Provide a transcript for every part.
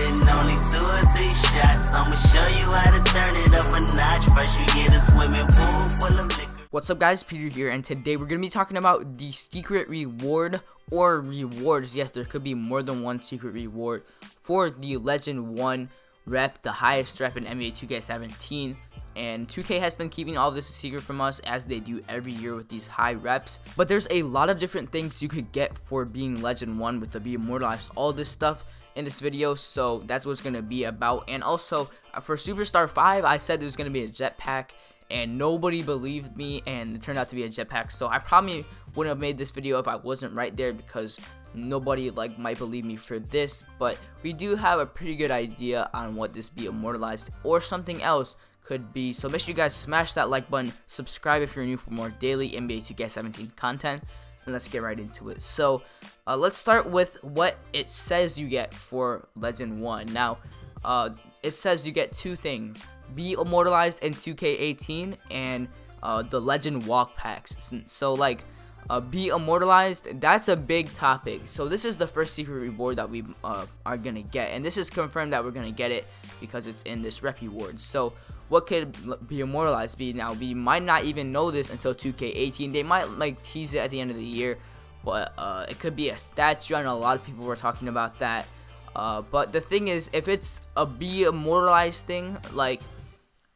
and only 2 or 3 shots. I'ma show you how to turn it up a notch. First you get a swimming pool full of liquor. What's up guys, Peter here, and today we're gonna be talking about the secret reward or rewards. Yes, there could be more than one secret reward for the Legend 1 rep, the highest rep in NBA 2K17. And 2K has been keeping all this a secret from us, as they do every year with these high reps. But there's a lot of different things you could get for being Legend 1 with the Be Immortalized, all this stuff in this video. So that's what it's going to be about. And also for Superstar 5, I said there was going to be a jetpack, and nobody believed me, and it turned out to be a jetpack. So I probably wouldn't have made this video if I wasn't right there, because nobody might believe me for this. But we do have a pretty good idea on what this Be Immortalized or something else could be. So make sure you guys smash that like button, subscribe if you're new for more daily NBA 2K17 content, and let's get right into it. So let's start with what it says you get for Legend 1. Now it says you get 2 things: Be Immortalized in 2K18 and the Legend Walk Packs. So Be Immortalized, that's a big topic. So this is the first secret reward that we are gonna get, and this is confirmed that we're gonna get it because it's in this rep reward. So what could Be Immortalized be? Now we might not even know this until 2K18. They might tease it at the end of the year, but it could be a statue. I know a lot of people were talking about that, but the thing is, if it's a Be Immortalized thing,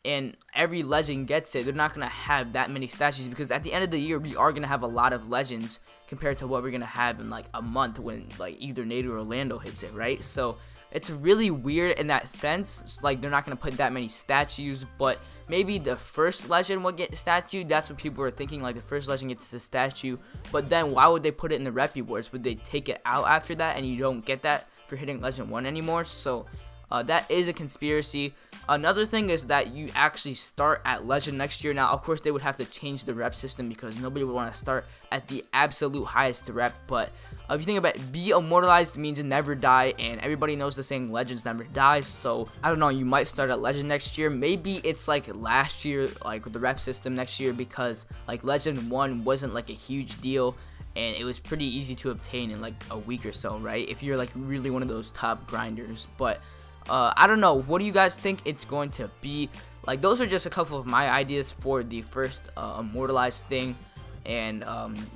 and every legend gets it, they're not gonna have that many statues, because at the end of the year we are gonna have a lot of legends compared to what we're gonna have in a month when either Nate or Orlando hits it, right? So it's really weird in that sense. It's they're not gonna put that many statues, but maybe the first legend will get a statue. That's what people were thinking, the first legend gets the statue. But then why would they put it in the rep rewards? Would they take it out after that and you don't get that for hitting Legend 1 anymore? So that is a conspiracy. Another thing is that you actually start at Legend next year. Now, of course, they would have to change the rep system because nobody would want to start at the absolute highest rep. But if you think about it, Be Immortalized means never die, and everybody knows the saying, legends never die. So I don't know, you might start at Legend next year. Maybe it's last year, the rep system next year, because Legend 1 wasn't a huge deal, and it was pretty easy to obtain in a week or so, right? If you're really one of those top grinders. But I don't know, what do you guys think it's going to be? Those are just a couple of my ideas for the first Immortalized thing. And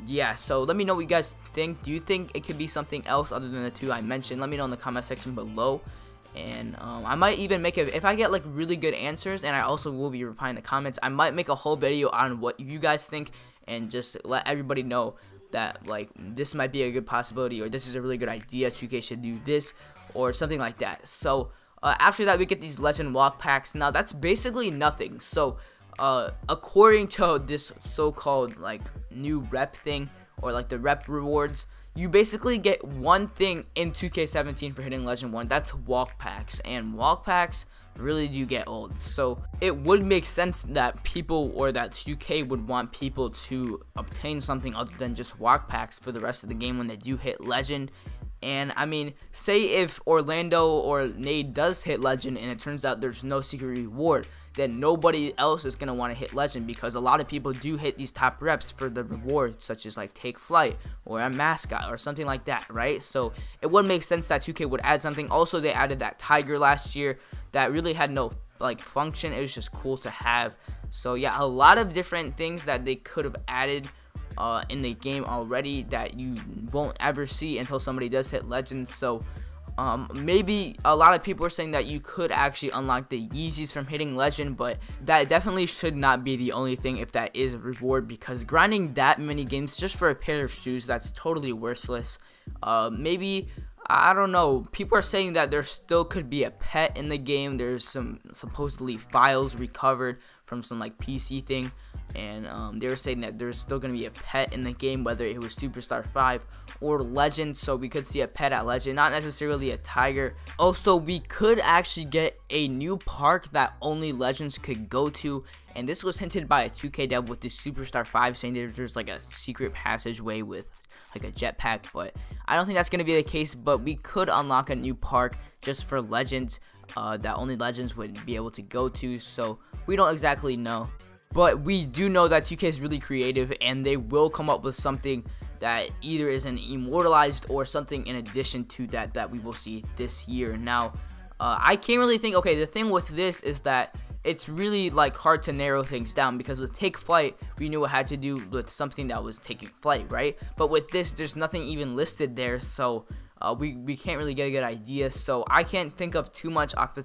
yeah, so let me know what you guys think. Do you think it could be something else other than the 2 I mentioned? Let me know in the comment section below. And I might even make it, if I get really good answers, and I also will be replying to comments, I might make a whole video on what you guys think and just let everybody know that this might be a good possibility, or this is a really good idea, 2K should do this, or something like that. So after that we get these Legend Walk Packs. Now that's basically nothing. So according to this so-called new rep thing, or the rep rewards, you basically get one thing in 2K17 for hitting Legend 1. That's Walk Packs, and Walk Packs really do get old. So it would make sense that people, or that 2K would want people to obtain something other than just Walk Packs for the rest of the game when they do hit Legend. And I mean, say if Orlando or Nade does hit Legend and it turns out there's no secret reward, then nobody else is going to want to hit Legend, because a lot of people do hit these top reps for the reward, such as Take Flight or a mascot or something like that, right? So it would make sense that 2K would add something. Also, they added that tiger last year that really had no function. It was just cool to have. So yeah, a lot of different things that they could have added in the game already that you won't ever see until somebody does hit Legends. So maybe a lot of people are saying that you could actually unlock the Yeezys from hitting Legend, but that definitely should not be the only thing if that is a reward, because grinding that many games just for a pair of shoes, that's totally worthless. Maybe, I don't know, people are saying that there still could be a pet in the game. There's some supposedly files recovered from some PC thing, and they were saying that there's still gonna be a pet in the game, whether it was Superstar 5 or Legend. So we could see a pet at Legend, not necessarily a tiger. Also, we could actually get a new park that only Legends could go to, and this was hinted by a 2K dev with the Superstar 5, saying that there's a secret passageway with a jetpack, but I don't think that's gonna be the case. But we could unlock a new park just for Legends that only Legends would be able to go to. So we don't exactly know, but we do know that 2K is really creative, and they will come up with something that either is an Immortalized or something in addition to that we will see this year. Now I can't really think, okay, the thing with this is that it's really like hard to narrow things down, because with Take Flight, we knew it had to do with something that was taking flight, right? But with this, there's nothing even listed there, so we can't really get a good idea. So I can't think of too much off the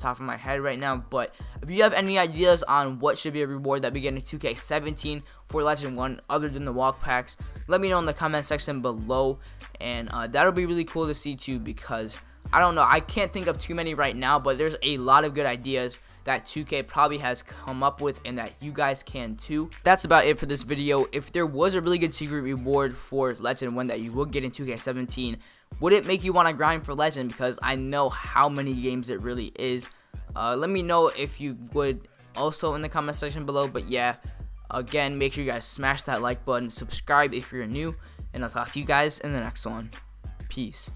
top of my head right now. But if you have any ideas on what should be a reward that we get in 2K17 for Legend 1 other than the walk packs, let me know in the comment section below, and that'll be really cool to see too, because I don't know, I can't think of too many right now, but there's a lot of good ideas that 2K probably has come up with and that you guys can too. That's about it for this video. If there was a really good secret reward for Legend 1 that you would get in 2K17, would it make you want to grind for Legend? Because I know how many games it really is. Let me know if you would also in the comment section below. But yeah, again, make sure you guys smash that like button, subscribe if you're new, and I'll talk to you guys in the next one. Peace.